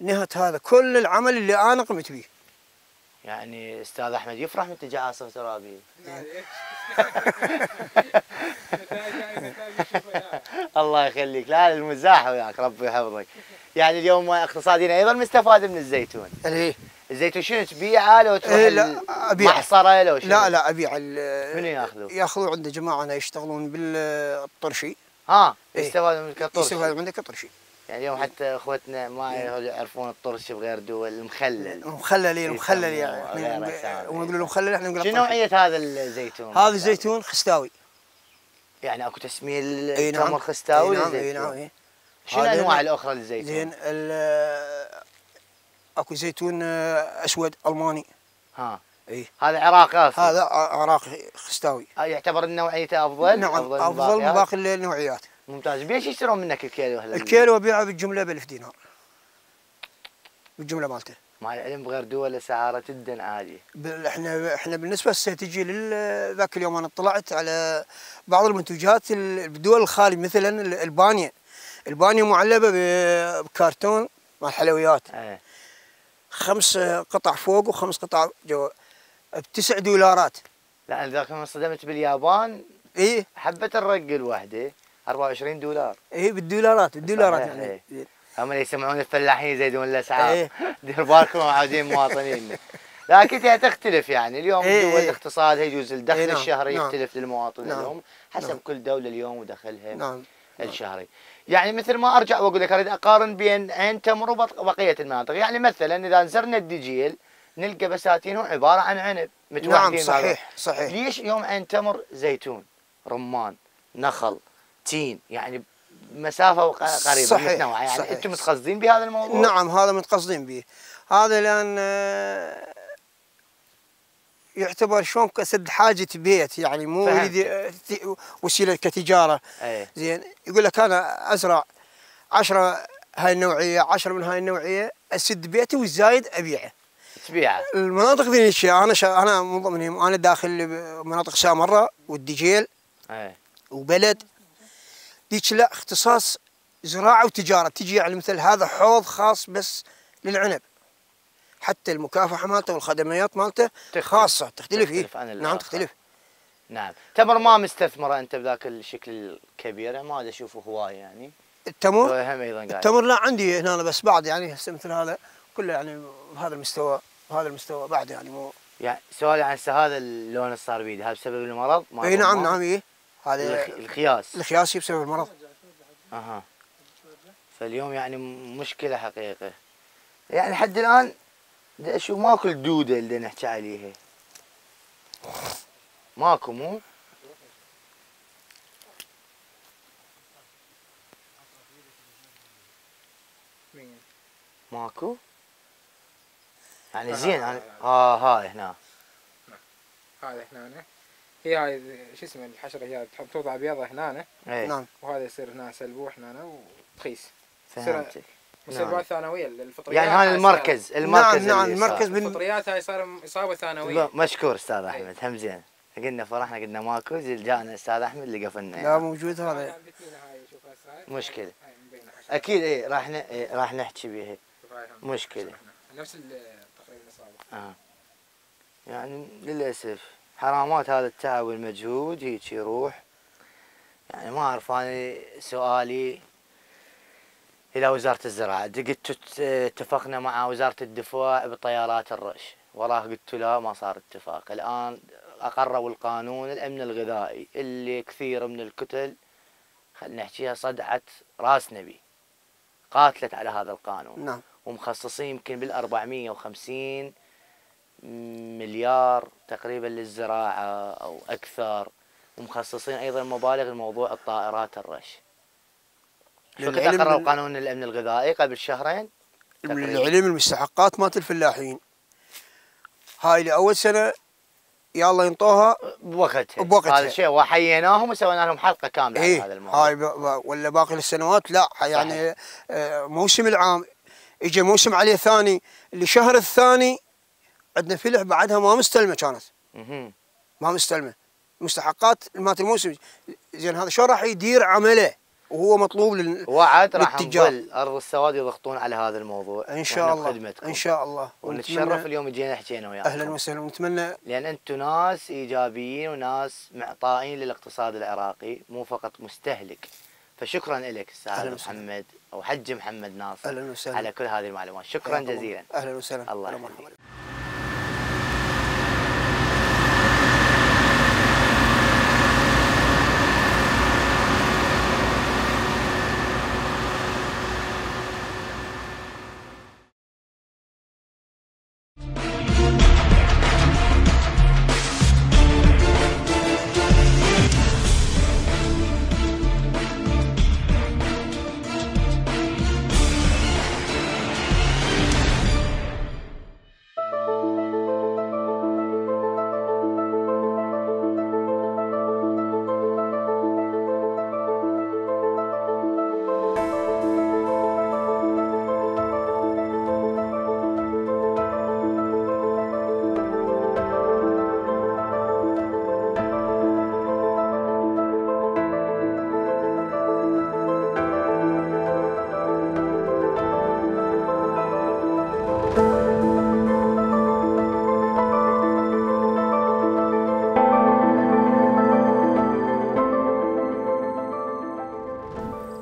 نهت هذا كل العمل اللي انا قمت به. يعني استاذ احمد يفرح من تجي عاصفه ترابيه. الله يخليك، لا المزاح وياك ربي يحفظك. يعني اليوم اقتصادنا ايضا مستفاد من الزيتون. ايه الزيتون شنو تبيعه لو تروح إيه لا ابيع محصره لو شنو؟ لا لا ابيع. منو ياخذوه؟ ياخذوه عند جماعه هنا يشتغلون بالطرشي. ها يستفادوا إيه؟ من كطرشي. يستفادوا من كطرشي. يعني اليوم حتى اخوتنا ما يعرفون الطرشي بغير دول. المخلل المخلل المخلل يعني ونقول له مخلل احنا نقول. شنو نوعيه هذا الزيتون؟ هذا الزيتون خستاوي. يعني اكو تسميه التمر خستاوي؟ نعم اي نعم اي. شنو الانواع الاخرى للزيتون؟ زين اكو زيتون اسود الماني. ها اي هذا عراقي اصلا. هذا عراقي خستاوي. يعتبر نوعيته افضل؟ نعم افضل, أفضل من باقي النوعيات. ممتاز. بيش يشترون منك الكيلو هلا؟ الكيلو ابيعه بالجمله ب ألف دينار. بالجمله مالته. مع العلم بغير دول اسعاره جدا عاليه. احنا احنا بالنسبه هسه تجي لل ذاك اليوم انا طلعت على بعض المنتوجات بالدول الخالي مثلا البانيه. البانيه معلبه بكرتون مال حلويات. أيه. خمس قطع فوق وخمس قطع جوا بتسع دولارات. لا ذاك يوم انصدمت باليابان. اي حبه الرق الواحده أربعة وعشرين دولار. اي بالدولارات بالدولارات يعني. أيه. هم اللي يسمعون الفلاحين يزيدون الاسعار. أيه. دير بالكم عاودين مواطنين. لكن تختلف يعني اليوم. أيه. دول الاقتصاد يجوز الدخل. أيه. الشهري. نعم. يختلف للمواطن. نعم. اليوم حسب. نعم. كل دوله اليوم ودخلها. نعم. الشهري. يعني مثل ما ارجع واقول لك اريد اقارن بين عين تمر وبقيه المناطق، يعني مثلا اذا نزرنا الدجيل نلقى بساتينه عباره عن عنب متوحدين. نعم صحيح صحيح. ليش يوم عين تمر زيتون، رمان، نخل، تين، يعني مسافه قريبه. صحيح متنوعه يعني. صحيح. انتم متقصدين بهذا الموضوع؟ نعم هذا متقصدين به، هذا لان يعتبر شلون كسد حاجه بيت يعني مو وسيله كتجاره. أيه. زين يقول لك انا ازرع عشرة هاي النوعيه عشرة من هاي النوعيه اسد بيتي والزايد ابيعه. تبيعه؟ المناطق ذي الاشياء انا شا... انا من ضمنهم انا داخل مناطق سامرة والدجيل. أيه. وبلد ذيك لا اختصاص زراعه وتجاره، تجي يعني مثل هذا حوض خاص بس للعنب. حتى المكافحه مالته والخدميات مالته خاصه تختلف. تختلف. إيه؟ نعم تختلف. نعم. تمر ما مستثمره انت بذاك الشكل الكبير، ما اشوفه هواي يعني. التمر؟ التمر لا عندي هنا بس بعد يعني هسه مثل هذا كله يعني بهذا المستوى بهذا المستوى بعد يعني مو يعني. سؤالي عن هذا اللون الصار بيده هذا بسبب المرض؟ اي نعم نعم. اي هذا الخياس الخياس بسبب المرض. اها فاليوم يعني مشكله حقيقه. يعني حد الان بدي اشوف ماكو الدوده اللي نحكي عليها. ماكو مو؟ ماكو؟ يعني زين يعني اه هاي هنا. هذا هنا هي هاي شو اسمه الحشره هي تحط توضع بيضه هنا نعم وهذا يصير هنا سلبوح هنا وتخيس. فهمتك. مسبات ثانويه الفطريات يعني هذا المركز المركز نعم نعم المركز الفطريات هاي صار اصابه ثانويه. مشكور استاذ احمد همزين قلنا فرحنا قلنا ماكو جانا استاذ احمد لقى فنا لا موجود هذا مشكله اكيد اي راح راح نحكي بيها مشكله نفس التقريب الاصابه اه يعني للاسف حرامات هذا التعب والمجهود هيك يروح يعني ما اعرف انا سؤالي الى وزاره الزراعه قلت اتفقنا مع وزاره الدفاع بطيارات الرش وراه قلت لا ما صار اتفاق الان اقروا القانون الامن الغذائي اللي كثير من الكتل خلينا نحكيها صدعت راسنا بي قاتلت على هذا القانون نعم ومخصصين يمكن بال أربعمئة وخمسين مليار تقريبا للزراعه او اكثر ومخصصين ايضا مبالغ لموضوع الطائرات الرش. فكنت اقروا قانون الامن الغذائي قبل شهرين. العلم المستحقات مالت الفلاحين. هاي لاول سنه يلا ينطوها بوقتها. بوقتها. هذا الشيء وحييناهم وسوينا لهم حلقه كامله عن هذا الموضوع. هاي ولا باقي السنوات لا يعني آه موسم العام اجى موسم عليه ثاني الشهر الثاني عندنا فلح بعدها ما مستلمه كانت. اها. ما مستلمه. مستحقات مالت الموسم زين هذا شو راح يدير عمله؟ وهو مطلوب لل وعد راح نظل ارض السواد يضغطون على هذا الموضوع ان شاء الله بخدمتكم ان شاء الله ونتشرف اليوم جينا حكينا وياكم اهلا وسهلا ونتمنى لان انتم ناس ايجابيين وناس معطائين للاقتصاد العراقي مو فقط مستهلك فشكرا لك استاذ محمد او حج محمد ناصر اهلا وسهلا على كل هذه المعلومات شكرا جزيلا اهلا وسهلا الله يحفظك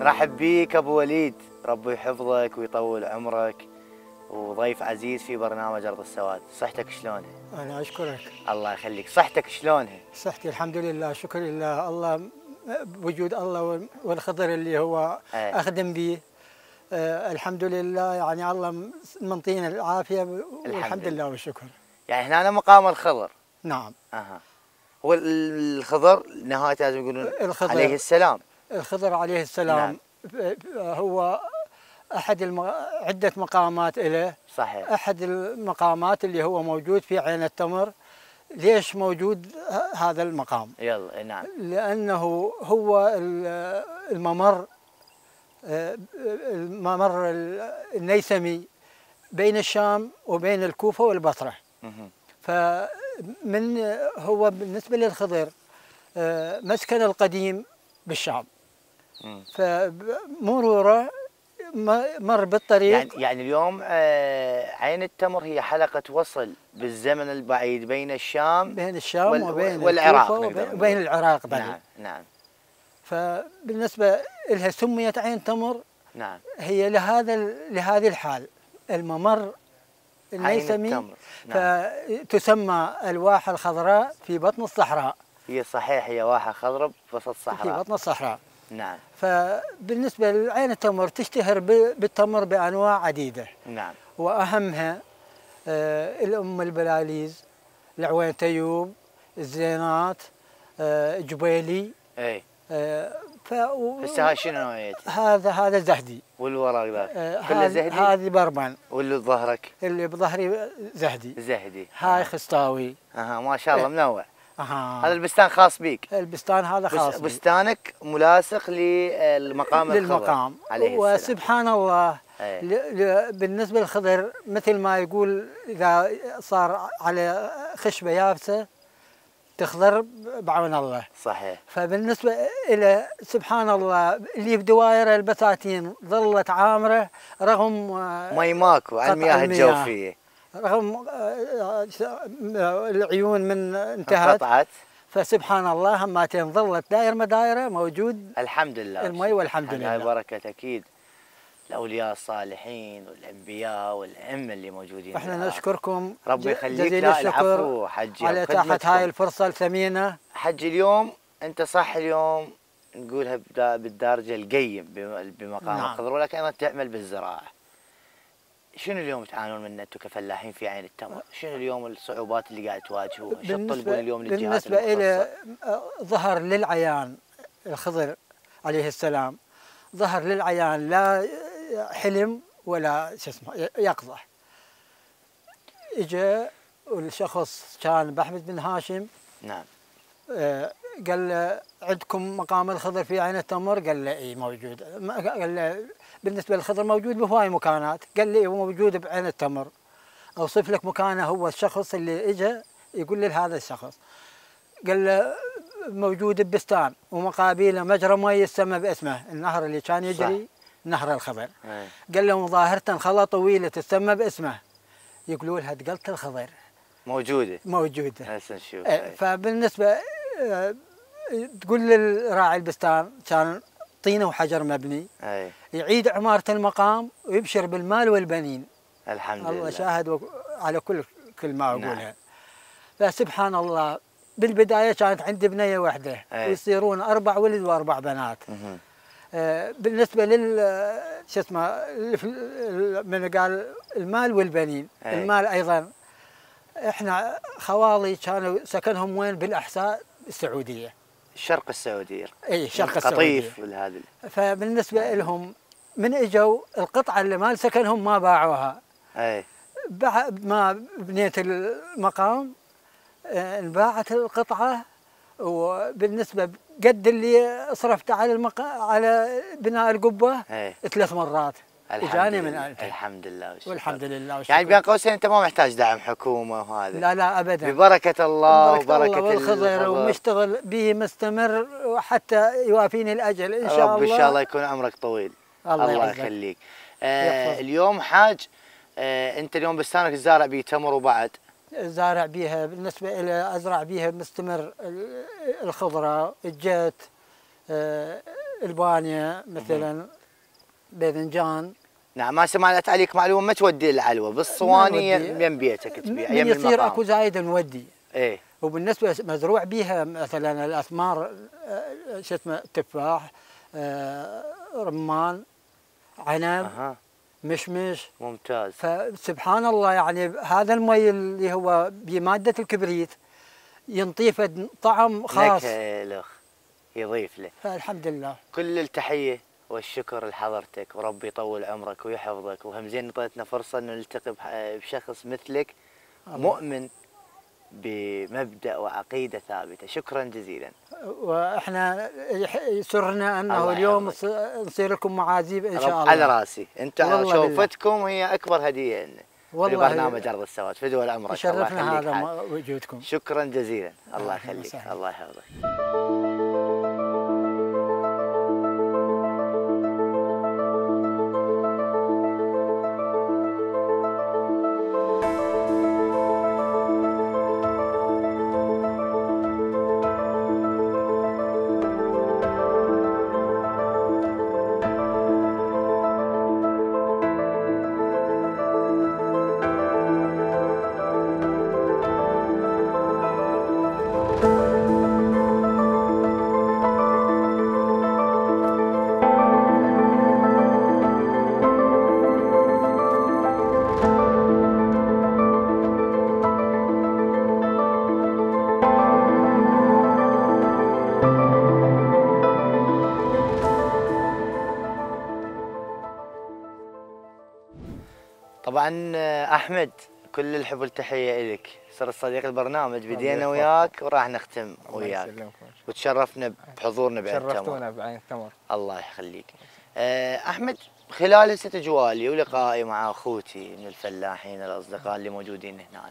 رحب بيك ابو وليد ربي يحفظك ويطول عمرك وضيف عزيز في برنامج ارض السواد، صحتك شلونها؟ انا اشكرك الله يخليك، صحتك شلونها؟ صحتي الحمد لله شكر لله الله بوجود الله والخضر اللي هو أيه. اخدم به آه الحمد لله يعني الله منطينا العافيه والحمد لله والشكر. يعني هنا مقام الخضر. نعم. اها هو الخضر نهايه لازم يقولون عليه السلام. الخضر عليه السلام نعم. هو احد الم... عده مقامات له صحيح احد المقامات اللي هو موجود في عين التمر ليش موجود هذا المقام يلا نعم لانه هو الممر الممر النيثمي بين الشام وبين الكوفه والبصره فمن هو بالنسبه للخضر مسكن القديم بالشعب فمروره مر بالطريق يعني, يعني اليوم آه عين التمر هي حلقه وصل بالزمن البعيد بين الشام بين الشام وال وبين والعراق وبين العراق بعد نعم نعم فبالنسبه لها سميت عين تمر نعم هي لهذا لهذه الحال الممر النيسمي نعم. فتسمى الواحه الخضراء في بطن الصحراء هي صحيح هي واحة خضراء وسط صحراء في بطن الصحراء. نعم. فبالنسبة لعين التمر تشتهر بالتمر بأنواع عديدة. نعم. وأهمها آه الأم البلاليز، العوين تيوب، الزينات، آه جبيلي. اي. آه ف هسه هاي شنو نوعيتها؟ هذا هذا زهدي. والورق ذاك. آه كله زهدي؟ هذه بربن. واللي بظهرك؟ اللي بظهري زهدي. زهدي. هاي خستاوي. اها ما شاء الله منوع. أها. هذا البستان خاص بيك. البستان هذا خاص بيك. بستانك ملاصق للمقام الخضر. للمقام. عليه السلام. وسبحان الله بالنسبة للخضر مثل ما يقول إذا صار على خشبة يابسة تخضر بعون الله. صحيح. فبالنسبة إلى سبحان الله اللي بدواير البساتين ظلت عامرة رغم مي ماكو على المياه الجوفية. رغم العيون من انتهت فسبحان الله هماتين ظلت داير مدايره موجود الحمد لله المي والحمد لله. هاي بركه اكيد الاولياء الصالحين والانبياء والائمه اللي موجودين. احنا نشكركم ربي يخليك. لا العفو حجي على اتاحه هاي الفرصه الثمينه. حجي اليوم انت صح اليوم نقولها بالدارجه القيم بمقام نعم. الخضر ولكن ايضا تعمل بالزراعه. شنو اليوم تعانون منه انتم كفلاحين في عين التمر؟ شنو اليوم الصعوبات اللي قاعد تواجهوها؟ شو تطلبون اليوم للجهات بالنسبه الى ظهر للعيان الخضر عليه السلام ظهر للعيان لا حلم ولا شو اسمه يقظه. اجى الشخص كان أحمد بن هاشم. نعم. قال له عندكم مقام الخضر في عين التمر؟ قال له اي موجود. قال له بالنسبه للخضر موجود بهواي مكانات، قال لي هو موجود بعين التمر. اوصف لك مكانه هو الشخص اللي اجى يقول لي هذا الشخص. قال له موجود ببستان ومقابيله مجرى مي يسمى باسمه، النهر اللي كان يجري نهر الخضر. أي. قال له مظاهرة خلا طويله تسمى باسمه. يقولوا لها دقلة الخضر. موجوده. موجوده. هسه نشوف. فبالنسبه تقول للراعي البستان كان طينه وحجر مبني. أي. يعيد عمارة المقام ويبشر بالمال والبنين. الحمد الله لله. الله شاهد على كل كل ما اقولها. نعم. فسبحان الله بالبدايه كانت عندي بنيه واحده. أي. يصيرون اربع ولد واربع بنات. مه. بالنسبه لل شو اسمه من قال المال والبنين. أي. المال ايضا احنا خوالي كانوا سكنهم وين بالاحساء السعوديه. الشرق السعودي. اي الشرق السعودي. القطيف والهذا. فبالنسبه لهم من اجوا القطعه اللي مال سكنهم ما باعوها. اي. بعد ما بنيت المقام انباعت القطعه وبالنسبه قد اللي صرفت على المق... على بناء القبه. أي. ثلاث مرات. اجاني من أنت. الحمد لله والشكر. والحمد لله والشكر. يعني بين قوسين انت ما محتاج دعم حكومه وهذا. لا لا ابدا. ببركه الله وبركه الخضر ومشتغل به مستمر وحتى يوافيني الاجل ان شاء الله. رب ان شاء الله يكون عمرك طويل. الله, الله يخليك. آه اليوم حاج آه انت اليوم بستانك زارع به تمر وبعد؟ زارع بيها بالنسبه الى ازرع بيها مستمر الخضره، الجات، آه البانيه مثلا، باذنجان. نعم ما سمعت عليك معلومه ما تودي العلوه بالصواني يم بيتك تبيع يم المطعم. يصير اكو زايد نودي. ايه. وبالنسبه مزروع بيها مثلا الاثمار شو اسمه تفاح، رمان، عنب. أه. مشمش. ممتاز. فسبحان الله يعني هذا المي اللي هو بماده الكبريت ينطيه طعم خاص. لك يضيف له. فالحمد لله. كل التحيه والشكر لحضرتك وربي يطول عمرك ويحفظك وهم زين اعطيتنا فرصه انه نلتقي بشخص مثلك مؤمن بمبدا وعقيده ثابته. شكرا جزيلا. واحنا يسرنا انه اليوم نصير لكم معازيب ان شاء الله. على راسي انت شوفتكم هي اكبر هديه لنا في برنامج ارض السواد. فدوى الامر تشرفنا هذا وجودكم. شكرا جزيلا. الله يخليك. الله يحفظك. طبعا احمد كل الحب والتحيه لك، صرت صديق البرنامج، بدينا وياك وراح نختم وياك، وتشرفنا بحضورنا بعين التمر. شرفتونا بعين التمر. الله يخليك. احمد، خلال ست جوالي ولقائي مع اخوتي من الفلاحين الاصدقاء اللي موجودين هنا،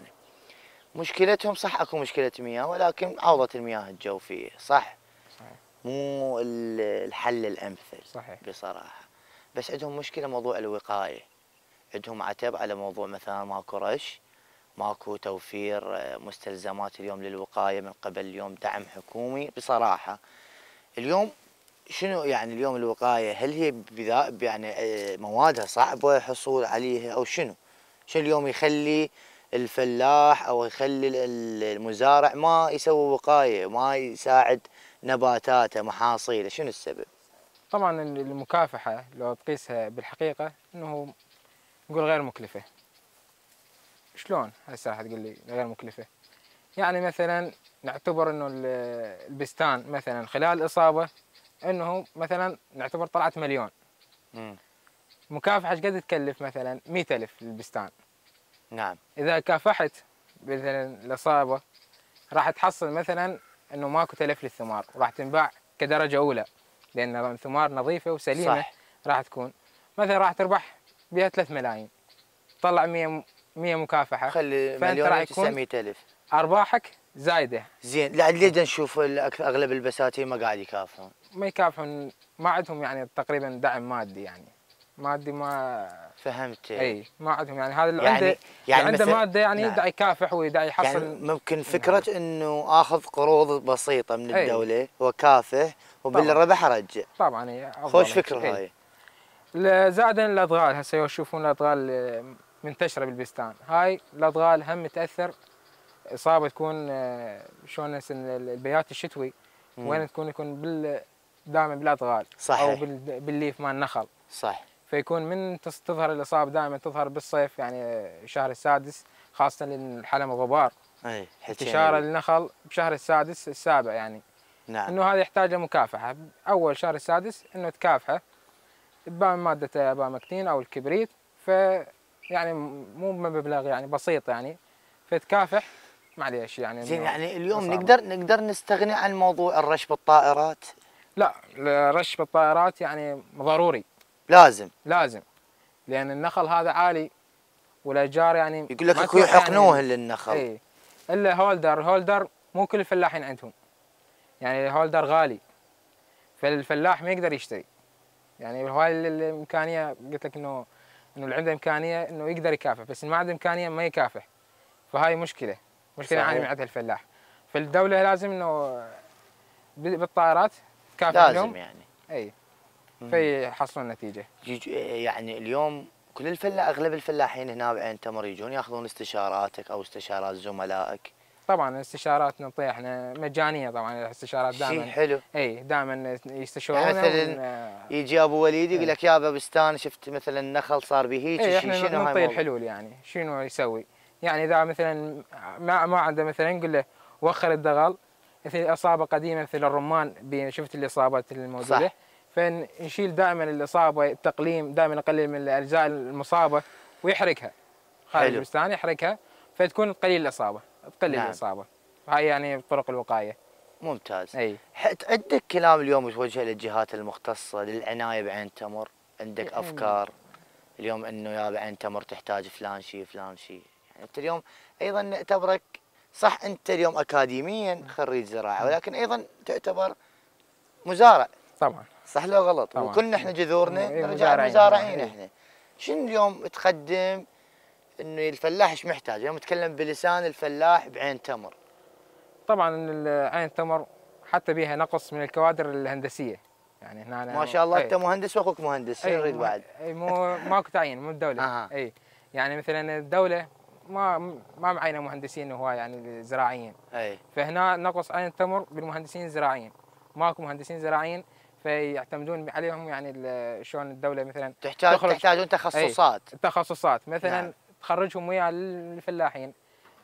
مشكلتهم صح اكو مشكله مياه، ولكن عوضت المياه الجوفيه صح؟ صحيح. مو الحل الامثل. صحيح. بصراحه، بس عندهم مشكله موضوع الوقايه. عندهم عتب على موضوع مثلا ماكو رش، ماكو توفير مستلزمات اليوم للوقايه من قبل اليوم دعم حكومي. بصراحه اليوم شنو يعني اليوم الوقايه؟ هل هي بذائب يعني موادها صعبه الحصول عليها او شنو؟ شنو اليوم يخلي الفلاح او يخلي المزارع ما يسوي وقايه، ما يساعد نباتاته محاصيله، شنو السبب؟ طبعا المكافحه لو تقيسها بالحقيقه انه نقول غير مكلفه. شلون هسه تقول لي غير مكلفه؟ يعني مثلا نعتبر انه البستان مثلا خلال الاصابه انه مثلا نعتبر طلعت مليون. امم مكافحه ايش قد تكلف؟ مثلا مئة ألف للبستان. نعم. اذا كافحت مثلا الاصابه راح تحصل مثلا انه ماكو تلف للثمار، وراح تنباع كدرجه اولى، لان الثمار نظيفه وسليمه. صح. راح تكون مثلا راح تربح بها ثلاثة ملايين، طلع مئة مئة مكافحه، خلي مليون تسعمئة ألف، ارباحك زايده. زين، لا ليه نشوف اغلب البساتين ما قاعد يكافحون؟ ما يكافحون، ما عندهم يعني تقريبا دعم مادي، يعني مادي ما فهمت. اي ما عندهم يعني هذا اللي عنده يعني عنده ماده يعني يدعي يكافح ويدعي يحصل. يعني ممكن فكره انه اخذ قروض بسيطه من الدوله واكافح وبالربح ارجع. طبعا هي خوش فكره هاي. زائدا الادغال، هسه يشوفون الادغال منتشره بالبستان، هاي الادغال هم تاثر، اصابه تكون شلون البيات الشتوي مم. وين تكون يكون بال دائما بالادغال. صحيح. او بالليف مال النخل. صح. فيكون من تظهر الاصابه دائما تظهر بالصيف، يعني الشهر السادس خاصه للحلم الغبار. اي انتشار النخل بشهر السادس السابع يعني. نعم. انه هذا يحتاج لمكافحه، اول شهر السادس انه تكافحه تبان ماده ابامكتين او الكبريت، ف يعني مو بمبلغ يعني بسيط يعني، فتكافح معليش يعني. زين، يعني اليوم مصابة. نقدر نقدر نستغني عن موضوع الرش بالطائرات؟ لا، الرش بالطائرات يعني ضروري، لازم لازم، لان النخل هذا عالي والاشجار يعني يقول لك اكو يحقنوه يعني للنخل. اي الا هولدر، هولدر مو كل الفلاحين عندهم، يعني الهولدر غالي، فالفلاح ما يقدر يشتري، يعني هاي الامكانيه قلت لك انه انه اللي عنده امكانيه انه يقدر يكافح، بس اللي ما عنده امكانيه ما يكافح، فهاي مشكله مشكله يعاني من عندها الفلاح، فالدوله لازم انه بالطائرات تكافح لهم، لازم يعني. اي فيحصلون نتيجه. يعني اليوم كل الفلا اغلب الفلاحين هنا بعين التمر يجون ياخذون استشاراتك او استشارات زملائك؟ طبعا استشارات نعطيها احنا مجانيه، طبعا الاستشارات دائما شيء حلو. اي دائما يستشيرون. يعني مثلا يجي ابو وليد يقول لك يابا بستان شفت مثلا النخل صار به هيك شيء، شنو هاي نعطيه الحلول يعني شنو يسوي؟ يعني اذا مثلا ما ما عنده مثلا نقول له وخر الدغل، مثل اصابه قديمه مثل الرمان شفت الاصابات الموجوده. صح. فنشيل دائما الاصابه، التقليم دائما نقلل من الاجزاء المصابه ويحرقها خارج البستان، يحرقها فتكون قليل الاصابه، تقلل. نعم. الاصابه. هاي يعني طرق الوقايه. ممتاز. اي عندك كلام اليوم يتوجه للجهات المختصه للعنايه بعين التمر؟ عندك افكار اليوم انه يا بعين التمر تحتاج فلان شيء فلان شيء؟ يعني انت اليوم ايضا نعتبرك صح، انت اليوم اكاديميا خريج زراعه، ولكن ايضا تعتبر مزارع. طبعا. صح لو غلط؟ طبعاً. وكلنا احنا جذورنا رجال مزارعين احنا. شنو اليوم تقدم انه الفلاح ايش محتاج؟ اليوم نتكلم بلسان الفلاح بعين تمر. طبعا عين تمر حتى بيها نقص من الكوادر الهندسيه، يعني هنا ما شاء الله. انت مهندس واخوك مهندس، شنو يريد بعد؟ اي مو ماكو تعيين من الدوله. آه. اي يعني مثلا الدوله ما ما معينه مهندسين هواي يعني زراعيين. اي فهنا نقص عين تمر بالمهندسين الزراعيين، ماكو مهندسين زراعيين فيعتمدون عليهم، يعني شلون الدوله مثلا تحتاج تحتاجون تخصصات. ايه. تخصصات مثلا. نعم. تخرجهم ويا الفلاحين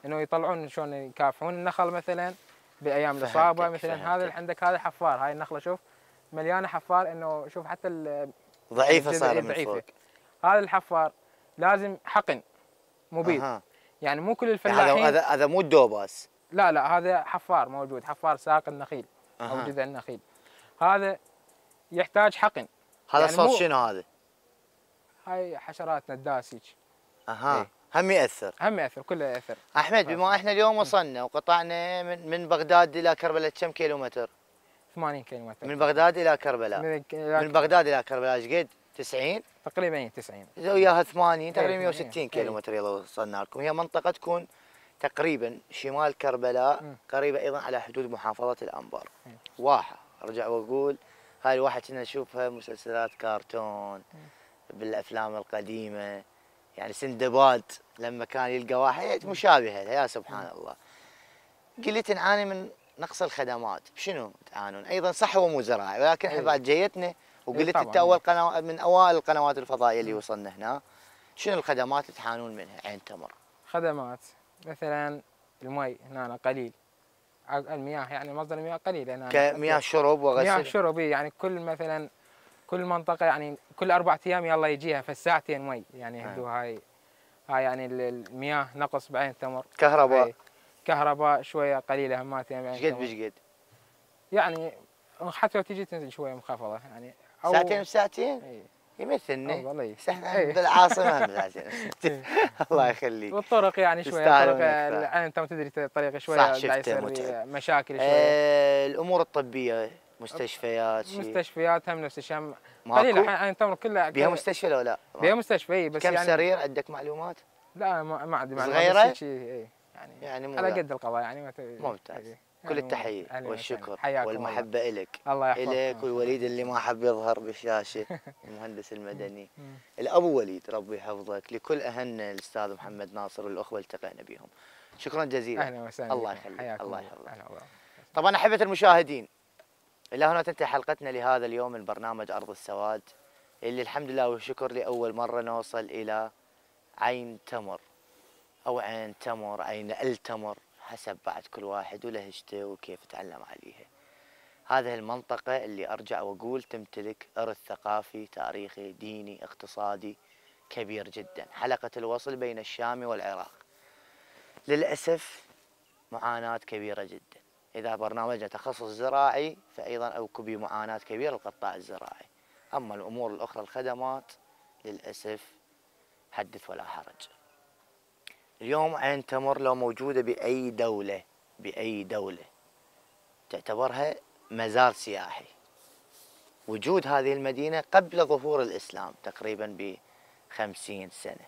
انه يطلعون شلون يكافحون النخل مثلا بايام الاصابه مثلا. هذا عندك هذا حفار، هاي النخله شوف مليانه حفار، انه شوف حتى ضعيفه صارت ضعيفه. هذا الحفار لازم حقن مبيد. أه. يعني مو كل الفلاحين. هذا هذا مو الدوباس. لا لا، هذا حفار موجود، حفار ساق النخيل. أه. او جذع النخيل. هذا يحتاج حقن. هذا يعني صوت شنو هذا؟ هاي حشرات نداس هيك. اها. إيه؟ هم ياثر. هم ياثر، كله ياثر. احمد، بما احنا اليوم وصلنا وقطعنا من من بغداد الى كربلاء كم كيلومتر؟ ثمانين كيلومتر. من بغداد الى كربلاء. من, ك... من بغداد الى كربلاء ايش قد؟ تسعين؟ تقريبا تسعين. وياها ثمانين تقريبا مئة وستين ايه. كيلومتر. يلا وصلنا لكم. هي منطقه تكون تقريبا شمال كربلاء، م. قريبه ايضا على حدود محافظه الانبار. م. واحه، ارجع واقول هاي الواحد كنا نشوفها مسلسلات كرتون، م. بالافلام القديمه، يعني سندباد لما كان يلقى واحد مشابهه لها، يا سبحان الله. قلت نعاني من نقص الخدمات، شنو تعانون؟ ايضا صح هو مو زراعي، ولكن احنا بعد جيتنا وقلت انت اول قنوات من اوائل القنوات الفضائيه اللي وصلنا هنا، شنو الخدمات اللي تعانون منها عين تمر؟ خدمات مثلا المي هنا قليل، المياه يعني مصدر المياه قليل هنا، كمياه شرب وغسل، مياه شرب يعني كل مثلا كل منطقه يعني كل اربع ايام يلا يجيها فالساعتين مي، يعني هدو هاي هاي يعني المياه نقص بعين تمر. كهرباء، كهرباء شويه قليله همات يعني. ايش قد بشقد؟ يعني حتى لو تجي تنزل شويه مخفضه يعني أو ساعتين بساعتين؟ اي يمثلني احنا بالعاصمه بساعتين. الله يخليك. والطرق يعني شويه، الطرق يعني انت تدري الطريق شويه قاعد يصير مشاكل شويه. آه الامور الطبيه، مستشفيات، مستشفيات هم نفس الشيء قليل. عين التمر كلها بها مستشفى لو لا؟ بها مستشفى بس. كم يعني سرير عندك معلومات؟ لا ما عندي معلومات صغيره يعني، يعني على قد القضاء يعني. ما ممتاز. كل التحيه والشكر والمحبه لك، الله يحفظك لك والوليد اللي ما حب يظهر بالشاشه المهندس المدني الابو وليد، ربي يحفظك لكل اهلنا الاستاذ محمد ناصر والاخوه التقينا بهم، شكرا جزيلا. اهلا وسهلا. الله يخليك، الله يحفظك. طبعا احبه المشاهدين، الى هنا تنتهي حلقتنا لهذا اليوم من برنامج ارض السواد، اللي الحمد لله والشكر لاول مره نوصل الى عين تمر او عين تمر، عين التمر حسب بعد كل واحد ولهجته وكيف تعلم عليها. هذه المنطقة اللي أرجع وأقول تمتلك إرث ثقافي تاريخي ديني اقتصادي كبير جدا، حلقة الوصل بين الشام والعراق. للأسف معاناة كبيرة جدا، إذا برنامجنا تخصص زراعي فأيضا أوكو بمعاناة كبيرة القطاع الزراعي، أما الأمور الأخرى الخدمات للأسف حدث ولا حرج. اليوم عين تمر لو موجودة بأي دولة، بأي دولة تعتبرها مزار سياحي. وجود هذه المدينة قبل ظهور الإسلام تقريبا بخمسين سنة.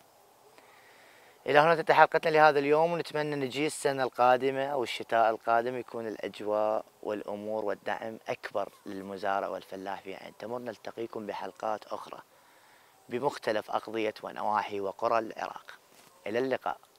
إلى هنا تنتهي حلقتنا لهذا اليوم، ونتمنى نجي السنة القادمة أو الشتاء القادم يكون الأجواء والأمور والدعم أكبر للمزارع والفلاح في عين تمر. نلتقيكم بحلقات أخرى بمختلف أقضية ونواحي وقرى العراق. إلى اللقاء.